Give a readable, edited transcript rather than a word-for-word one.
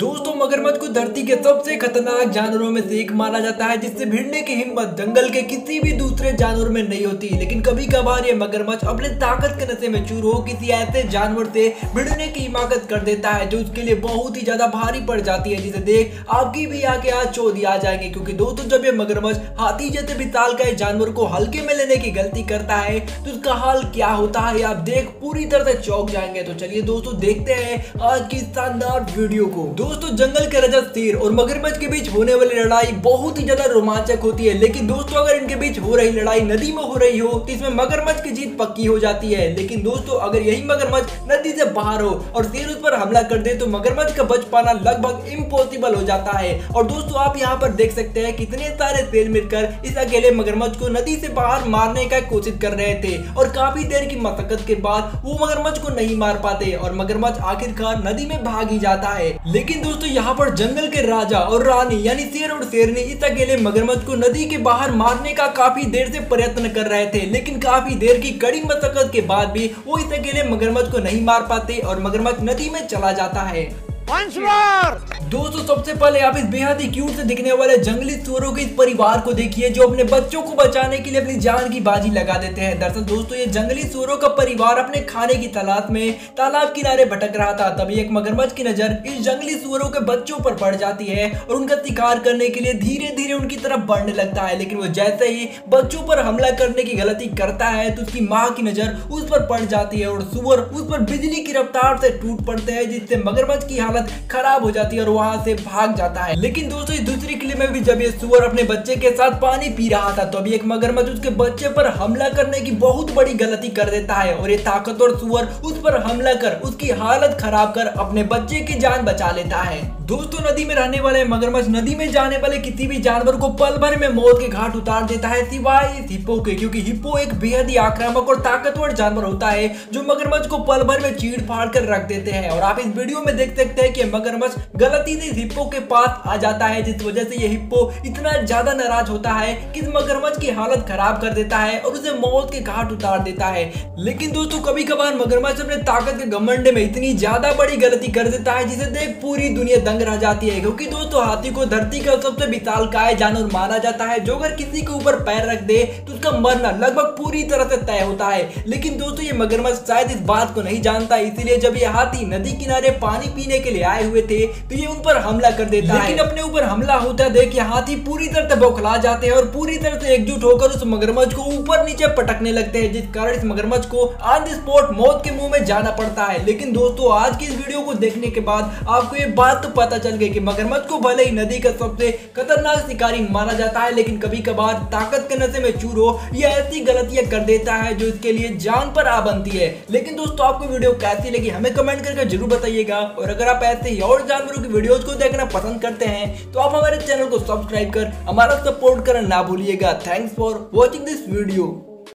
दोस्तों मगरमच्छ को धरती के सबसे खतरनाक जानवरों में से एक माना जाता है, जिससे भिड़ने की हिम्मत जंगल के किसी भी दूसरे जानवर में नहीं होती। लेकिन कभी कभार ये मगरमच्छ अपने ताकत के नशे में चूर हो किसी ऐसे जानवर से भिड़ने की हिमाकत कर देता है जो उसके लिए बहुत ही ज्यादा भारी पड़ जाती है, जिसे देख आपकी भी आंखें आज चौधी आ जाएंगी। क्योंकि दोस्तों जब ये मगरमच्छ हाथी जैसे विशाल का जानवर को हल्के में लेने की गलती करता है तो उसका हाल क्या होता है आप देख पूरी तरह से चौंक जाएंगे। तो चलिए दोस्तों देखते हैं आज की शानदार वीडियो को। दोस्तों जंगल के रजत शेर और मगरमच्छ के बीच होने वाली लड़ाई बहुत ही ज्यादा रोमांचक होती है, लेकिन दोस्तों अगर इनके बीच हो रही लड़ाई नदी में हो रही हो तो इसमें मगरमच्छ की जीत पक्की हो जाती है। लेकिन दोस्तों अगर यही मगरमच्छ नदी से बाहर हो और शेर उस पर हमला कर दे तो मगरमच्छ का बच पाना लगभग इम्पॉसिबल हो जाता है। और दोस्तों आप यहाँ पर देख सकते हैं कितने सारे शेर मिलकर इस अकेले मगरमच्छ को नदी से बाहर मारने का कोशिश कर रहे थे और काफी देर की मशक्कत के बाद वो मगरमच्छ को नहीं मार पाते और मगरमच्छ आखिरकार नदी में भाग ही जाता है। लेकिन दोस्तों यहाँ पर जंगल के राजा और रानी यानी शेर और शेरनी इस अकेले मगरमच्छ को नदी के बाहर मारने का काफी देर से प्रयत्न कर रहे थे, लेकिन काफी देर की कड़ी मशक्कत के बाद भी वो इस अकेले मगरमच्छ को नहीं मार पाते और मगरमच्छ नदी में चला जाता है। दोस्तों सबसे पहले आप इस बेहद ही क्यूट से दिखने वाले जंगली सूअरों के इस परिवार को देखिए जो अपने बच्चों को बचाने के लिए अपनी जान की बाजी लगा देते हैं। दरअसल दोस्तों ये जंगली सूअरों का परिवार अपने खाने की तलाश में तालाब किनारे भटक रहा था, तभी एक मगरमच्छ की नजर इस जंगली सूअरों के बच्चों पर पड़ जाती है और उनका शिकार करने के लिए धीरे धीरे उनकी तरफ बढ़ने लगता है। लेकिन वो जैसे ही बच्चों पर हमला करने की गलती करता है तो उसकी माँ की नजर उस पर पड़ जाती है और सूअर उस पर बिजली की रफ्तार से टूट पड़ते हैं, जिससे मगरमच्छ की हालत खराब हो जाती है और वहां से भाग जाता है। लेकिन दोस्तों इस दूसरी क्लिप में भी जब ये सूअर अपने बच्चे के साथ पानी पी रहा था तो अभी एक मगरमच्छ उसके बच्चे पर हमला करने की बहुत बड़ी गलती कर देता है और ये ताकतवर सूअर उस पर हमला कर उसकी हालत खराब कर अपने बच्चे की जान बचा लेता है। दोस्तों नदी में रहने वाले मगरमच्छ नदी में जाने वाले किसी भी जानवर को पल भर में मौत के घाट उतार देता है, सिवाय हिप्पो के, क्योंकि हिप्पो एक बेहद ही आक्रामक और ताकतवर जानवर होता है जो मगरमच्छ को पल भर में चीड़ फाड़ कर रख देते हैं। और आप इस वीडियो में देख सकते हैं कि मगरमच्छ गलती से हिप्पो के पास आ जाता है, जिस वजह से ये हिप्पो इतना ज्यादा नाराज होता है कि मगरमच्छ की हालत खराब कर देता है और उसे मौत के घाट उतार देता है। लेकिन दोस्तों कभी कभार मगरमच्छ अपने ताकत के घमंड में इतनी ज्यादा बड़ी गलती कर देता है जिसे देख पूरी दुनिया दंग रह जाती है, क्योंकि दोस्तों हाथी को धरती का सबसे विशालकाय जानवर माना जाता है जो अगर किसी के ऊपर पैर रख दे तो उसका मरना लगभग पूरी तरह से तय होता है। लेकिन दोस्तों ये मगरमच्छ शायद इस बात को नहीं जानता, इसीलिए जब ये हाथी नदी किनारे पानी पीने के लिए आए हुए थे तो ये उन पर हमला कर देता है। लेकिन अपने ऊपर हमला होता है देख हाथी पूरी तरह से बौखला जाते हैं और पूरी तरह से एकजुट होकर उस मगरमच्छ को ऊपर नीचे पटकने लगते हैं, जिस कारण इस मगरमच्छ को ऑन द स्पॉट मौत के मुंह में जाना पड़ता है। लेकिन दोस्तों आज की इस वीडियो को देखने के बाद आपको ये बात तो पता चल गई कि मगरमच्छ को भले ही नदी का सबसे खतरनाक शिकारी माना जाता है, लेकिन कभी कभार ताकत के नशे में चूर हो या ऐसी गलतियां कर देता है जो इसके लिए जान पर आ बनती है। लेकिन दोस्तों आपको वीडियो कैसी लगी हमें कमेंट करके जरूर बताइएगा, और अगर आप ऐसे ही और जानवरों की वीडियोज को देखना पसंद करते हैं तो आप हमारे चैनल को सब्सक्राइब कर हमारा सपोर्ट करना ना भूलिएगा। Thanks for watching this video.